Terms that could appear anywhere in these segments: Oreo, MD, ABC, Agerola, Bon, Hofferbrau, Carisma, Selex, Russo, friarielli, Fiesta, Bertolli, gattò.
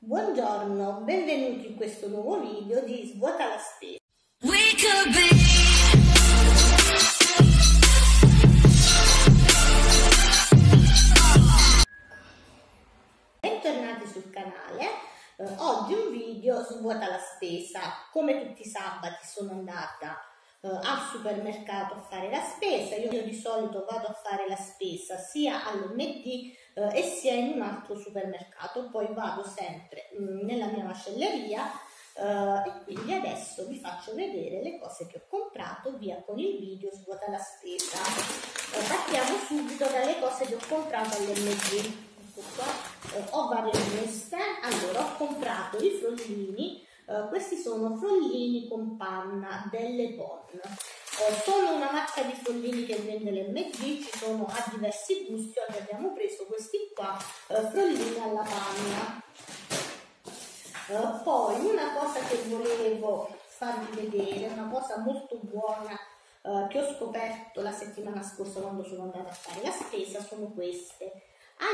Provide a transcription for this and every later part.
Buongiorno, benvenuti in questo nuovo video di Svuota la spesa. Bentornati sul canale, oggi un video Svuota la spesa. Come tutti i sabati sono andata al supermercato a fare la spesa. Io di solito vado a fare la spesa sia all'MD e sia in un altro supermercato, poi vado sempre nella mia macelleria e quindi adesso vi faccio vedere le cose che ho comprato, via con il video Svuota la spesa. Partiamo subito dalle cose che ho comprato all'MD. Ecco qua, ho varie messe. Allora, ho comprato i frollini, questi sono frollini con panna delle Bon. Solo una marca di frollini che vende l'MD, ci sono a diversi gusti. Oggi abbiamo preso questi qua, frollini alla panna. Poi una cosa che volevo farvi vedere, una cosa molto buona che ho scoperto la settimana scorsa quando sono andata a fare la spesa, sono queste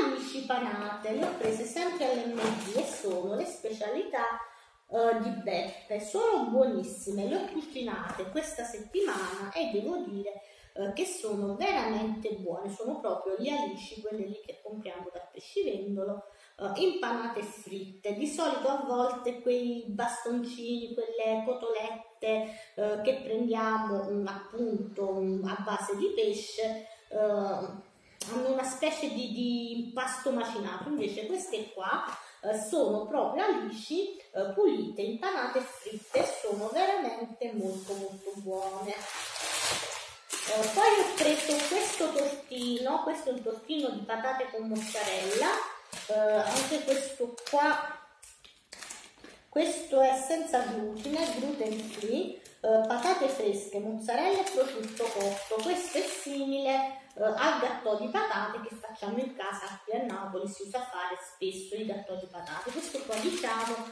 alici panate. Le ho prese sempre all'MD e sono le specialità di Beppe. Sono buonissime, le ho cucinate questa settimana e devo dire che sono veramente buone. Sono proprio le alici, quelle lì che compriamo dal pescivendolo, impanate e fritte. Di solito a volte quei bastoncini, quelle cotolette che prendiamo appunto a base di pesce hanno una specie di impasto macinato, invece queste qua sono proprio alici pulite, impanate e fritte, sono veramente molto buone. Poi ho preso questo tortino, questo è un tortino di patate con mozzarella, anche questo qua, questo è senza glutine, gluten free, patate fresche, mozzarella e prosciutto cotto. Questo è simile al gattò di patate che facciamo in casa qui a Napoli, si usa fare spesso il gattò di patate. Questo qua diciamo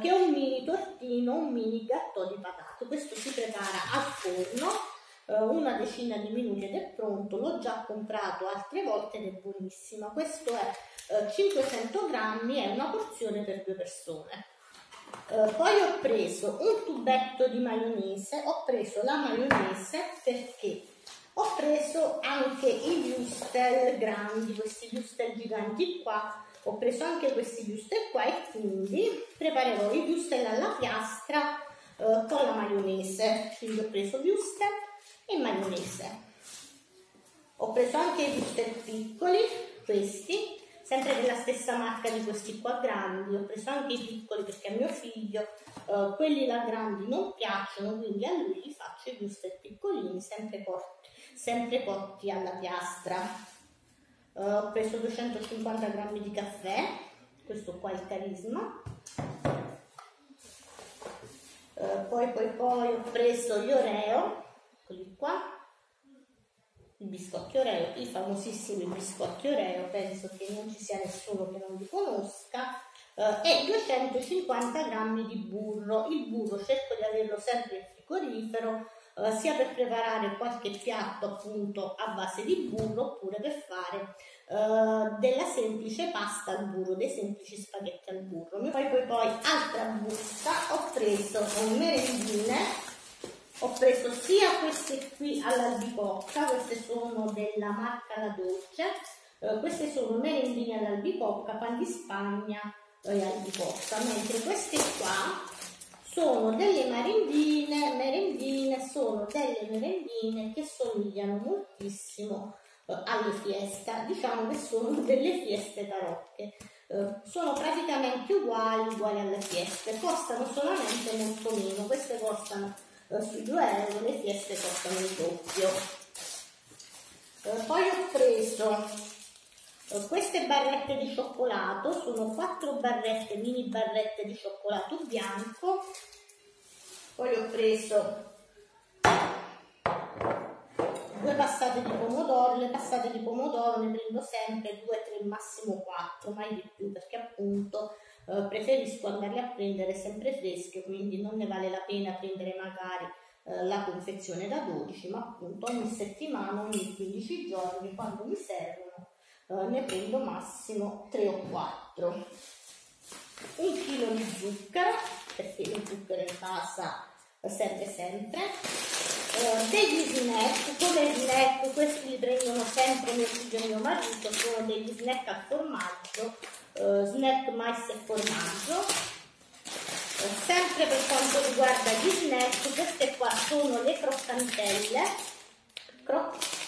che è un mini tortino, un mini gattò di patate. Questo si prepara al forno, una decina di minuti ed è pronto. L'ho già comprato altre volte ed è buonissima. Questo è 500 grammi, è una porzione per due persone. Poi ho preso un tubetto di maionese, ho preso la maionese perché ho preso anche i würstel grandi, questi würstel giganti qua, ho preso anche questi würstel qua e quindi preparerò i würstel alla piastra con la maionese, quindi ho preso würstel e maionese. Ho preso anche i würstel piccoli, questi, sempre della stessa marca di questi qua grandi. Ho preso anche i piccoli perché a mio figlio quelli là grandi non piacciono, quindi a lui gli faccio i würstel piccolini, sempre cotti alla piastra. Ho preso 250 grammi di caffè, questo qua è il Carisma. Poi ho preso gli Oreo, eccoli qua, i biscotti Oreo, i famosissimi biscotti Oreo, penso che non ci sia nessuno che non li conosca, e 250 grammi di burro. Il burro cerco di averlo sempre in frigorifero, sia per preparare qualche piatto appunto a base di burro, oppure per fare della semplice pasta al burro, dei semplici spaghetti al burro. Poi altra busta, ho preso merendine. Ho preso sia queste qui all'albicocca, queste sono della marca La Dolce, queste sono merendine all'albicocca, pan di Spagna e albicocca, mentre queste qua sono delle merendine, sono delle merendine che somigliano moltissimo alle Fiesta, diciamo che sono delle Fieste tarocche, sono praticamente uguali alle Fieste, costano solamente molto meno. Queste costano sui 2 euro, le Fieste costano il doppio. Poi ho preso queste barrette di cioccolato, sono 4 barrette, mini barrette di cioccolato bianco. Poi ho preso 2 passate di pomodoro, le passate di pomodoro ne prendo sempre 2, 3, massimo 4, mai di più, perché appunto preferisco andarle a prendere sempre fresche, quindi non ne vale la pena prendere magari la confezione da 12, ma appunto ogni settimana, ogni 15 giorni, quando mi servono, ne prendo massimo 3 o 4. Un con zucchero, perché lo zucchero passa sempre, degli snack, come snack, questi li prendono sempre mio figlio e mio marito, sono degli snack a formaggio, snack mais e formaggio. Sempre per quanto riguarda gli snack, queste qua sono le croccantelle,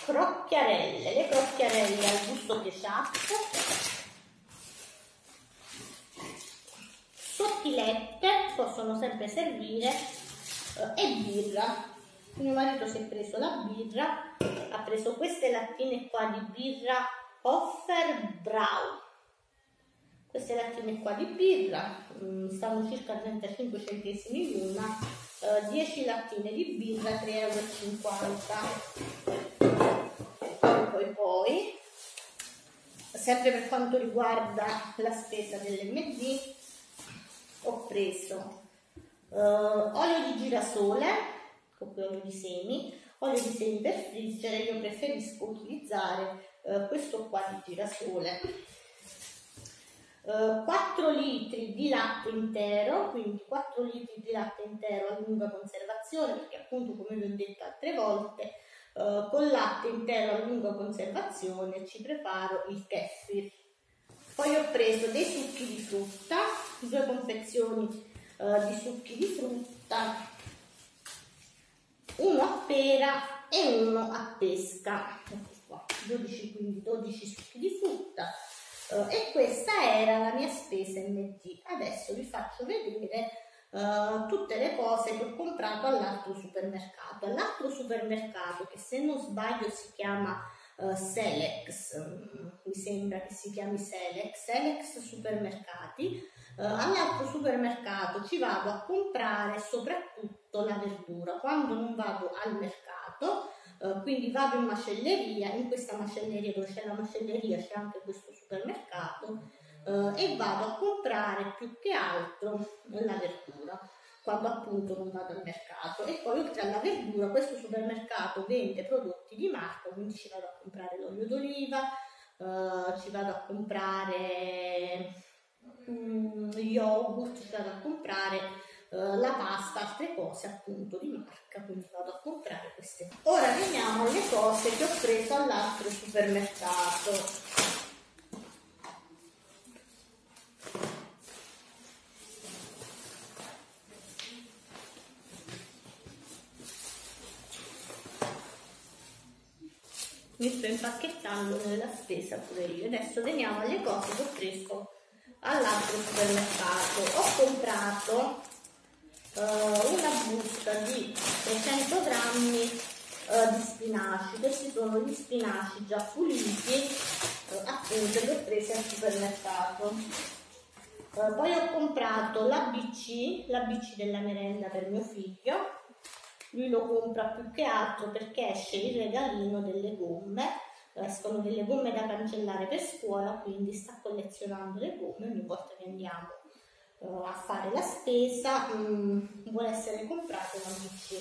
crocchiarelle, le crocchiarelle al gusto ketchup, sottilette, possono sempre servire, e birra. Mio marito si è preso la birra, ha preso queste lattine qua di birra Hofferbrau, queste lattine qua di birra, stanno circa 35 centesimi l'una, 10 lattine di birra, 3,50 euro. Poi sempre per quanto riguarda la spesa dell'MD, ho preso olio di girasole, oppure olio di semi, per friggere. Io preferisco utilizzare questo qua di girasole, 4 litri di latte intero, quindi 4 litri di latte intero a lunga conservazione, perché appunto, come vi ho detto altre volte, con latte intero a lunga conservazione ci preparo il kefir. Poi ho preso dei succhi di frutta, 2 confezioni di succhi di frutta, uno a pera e uno a pesca, ecco qua, 12 succhi di frutta, e questa era la mia spesa MD. Adesso vi faccio vedere tutte le cose che ho comprato all'altro supermercato, che se non sbaglio si chiama Selex, mi sembra che si chiami Selex Supermercati. All'altro supermercato ci vado a comprare soprattutto la verdura quando non vado al mercato, quindi vado in macelleria. In questa macelleria, dove c'è la macelleria, c'è anche questo supermercato, e vado a comprare più che altro la verdura quando appunto non vado al mercato. E poi, oltre alla verdura, questo supermercato vende prodotti di marca, quindi ci vado a comprare l'olio d'oliva, ci vado a comprare yogurt, ci vado a comprare la pasta, altre cose appunto di marca, quindi vado a comprare queste. Ora veniamo alle cose che ho preso all'altro supermercato. Mi sto impacchettando nella spesa pure io. Adesso veniamo alle cose che ho preso all'altro supermercato. Ho comprato una busta di 300 grammi di spinaci. Questi sono gli spinaci già puliti, appunto, che ho preso al supermercato. Poi ho comprato l'ABC della merenda per mio figlio. Lui lo compra più che altro perché esce il regalino delle gomme, escono delle gomme da cancellare per scuola, quindi sta collezionando le gomme. Ogni volta che andiamo a fare la spesa vuole essere comprato un ABC.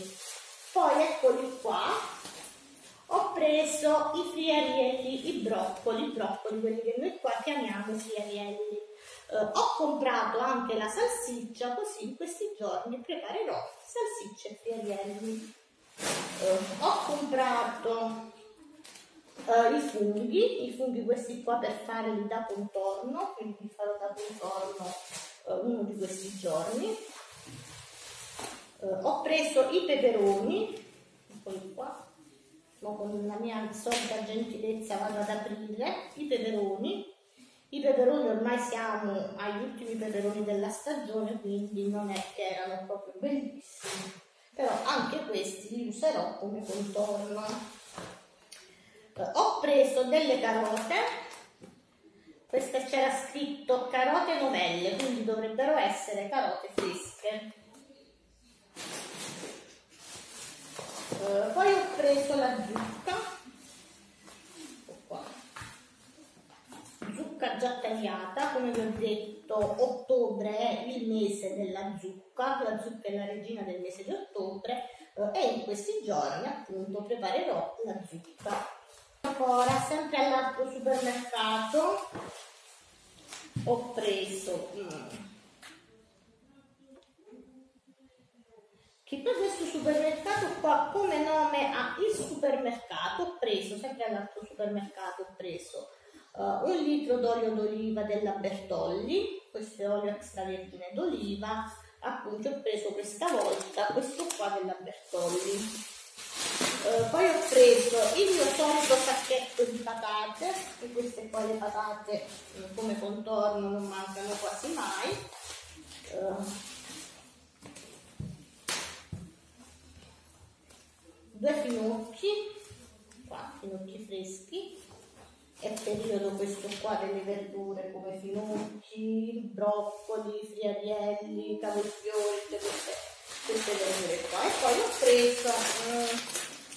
Poi eccoli qua, ho preso i friarielli, i broccoli, quelli che noi qua chiamiamo friarielli. Ho comprato anche la salsiccia, così in questi giorni preparerò salsicce e friarielli. Ho comprato i funghi, questi qua, per farli da contorno, quindi li farò da contorno uno di questi giorni. Ho preso i peperoni, eccoli qua, con la mia solita gentilezza vado ad aprire i peperoni. I peperoni, ormai siamo agli ultimi peperoni della stagione, quindi non è che erano proprio bellissimi, però anche questi li userò come contorno. Ho preso delle carote, questa c'era scritto carote novelle, quindi dovrebbero essere carote fresche. Poi ho preso la zucca già tagliata. Come vi ho detto, ottobre è il mese della zucca, la zucca è la regina del mese di ottobre, e in questi giorni appunto preparerò la zucca. Ancora sempre all'altro supermercato ho preso che per questo supermercato qua come nome ha il supermercato. Ho preso, sempre all'altro supermercato, ho preso un litro d'olio d'oliva della Bertolli, questo è olio extravergine d'oliva, appunto ho preso questa volta questo qua della Bertolli. Poi ho preso il mio solito sacchetto di patate, e queste poi le patate come contorno non mancano quasi mai. Due finocchi, qua finocchi freschi, è periodo questo qua delle verdure come finocchi, broccoli, friarielli, cavolfiori, queste verdure qua. E poi ho preso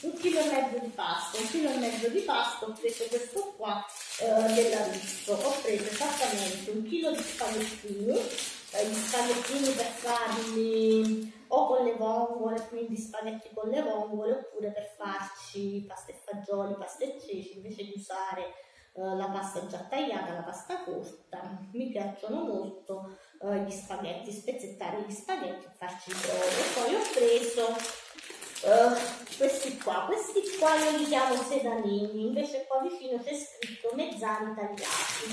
un chilo e mezzo di pasta, ho preso questo qua della Russo. Ho preso esattamente un chilo di spaghettini, gli spaghettini per farli o con le vongole, quindi spaghetti con le vongole, oppure per farci pasta e fagioli, pasta e ceci, invece di usare la pasta già tagliata, la pasta corta. Mi piacciono molto gli spaghetti, spezzettare gli spaghetti e farci il brodo. Poi ho preso questi qua io li chiamo sedanini, invece qua vicino c'è scritto mezzani tagliati.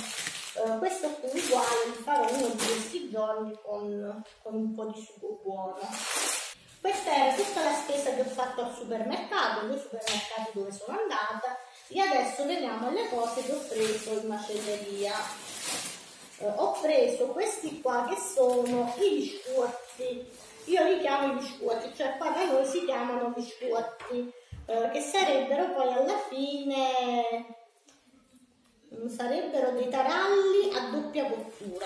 Questo qui uguale li farò uno di questi giorni con un po' di sugo buono. Questa era tutta la spesa che ho fatto al supermercato, due supermercati dove sono andata, e adesso veniamo alle cose che ho preso in macelleria. Ho preso questi qua che sono i biscotti. Io li chiamo biscotti, cioè qua da noi si chiamano biscotti, che sarebbero poi alla fine sarebbero dei taralli a doppia cottura.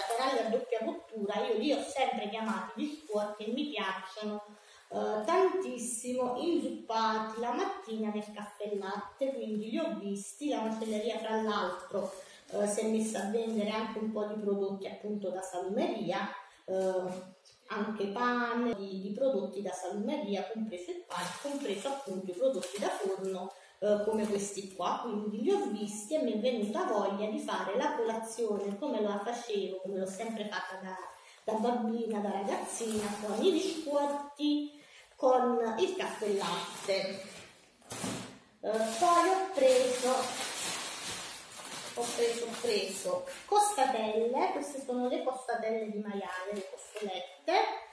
Io li ho sempre chiamati biscotti e mi piacciono tantissimo, inzuppati la mattina nel caffè latte, quindi li ho visti. La macelleria fra l'altro si è messa a vendere anche un po' di prodotti appunto da salumeria, anche pane, di prodotti da salumeria, compreso il pane, compreso appunto i prodotti da forno come questi qua. Quindi li ho visti e mi è venuta voglia di fare la colazione come la facevo, come l'ho sempre fatta da bambina, da ragazzina, con i biscotti, con il caffè latte. Poi ho preso costatelle, queste sono le costatelle di maiale, le costolette.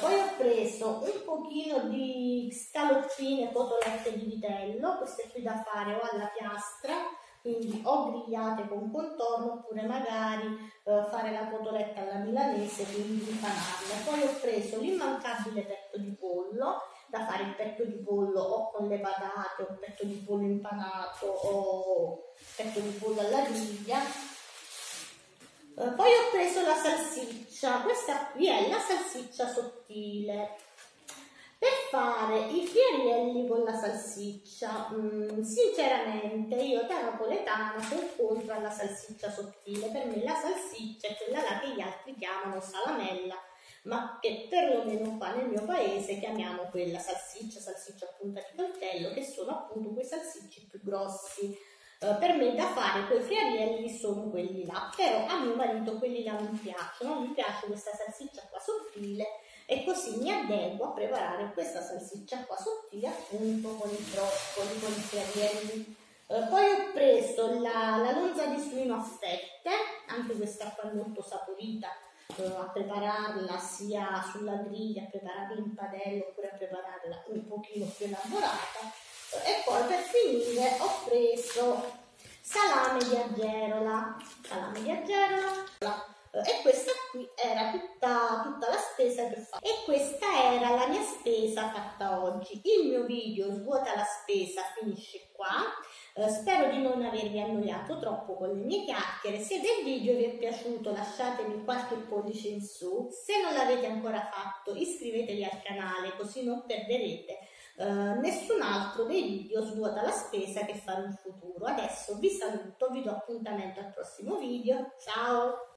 Poi ho preso un pochino di scaloppine, cotolette di vitello, queste qui da fare o alla piastra, quindi o grigliate con contorno, oppure magari fare la cotoletta alla milanese, quindi impanarla. Poi ho preso l'immancabile petto di pollo, da fare il petto di pollo o con le patate, o petto di pollo impanato, o petto di pollo alla griglia. Poi ho preso la salsiccia, questa qui è la salsiccia sottile. Per fare i fierielli con la salsiccia, sinceramente io da napoletana sono contro alla salsiccia sottile. Per me la salsiccia è quella là che gli altri chiamano salamella, ma che perlomeno qua nel mio paese chiamiamo quella salsiccia a punta di coltello, che sono appunto quei salsicci più grossi. Per me da fare quei friarielli sono quelli là, però a mio marito quelli là non piacciono, mi piace questa salsiccia qua sottile, e così mi adeguo a preparare questa salsiccia qua sottile appunto con i broccoli, con i friarielli. Poi ho preso la lonza di suino a fette, anche questa qua è molto saporita, a prepararla sia sulla griglia, a prepararla in padella, oppure a prepararla un pochino più elaborata. E poi per finire ho preso salame di Agerola, e questa qui era tutta la spesa che ho fatto, e questa era la mia spesa fatta oggi. Il mio video Svuota la spesa finisce qua. Spero di non avervi annoiato troppo con le mie chiacchiere. Se del video vi è piaciuto lasciatemi qualche pollice in su, se non l'avete ancora fatto iscrivetevi al canale così non perderete nessun altro dei video Svuota la spesa che farò in futuro. Adesso vi saluto, vi do appuntamento al prossimo video, ciao!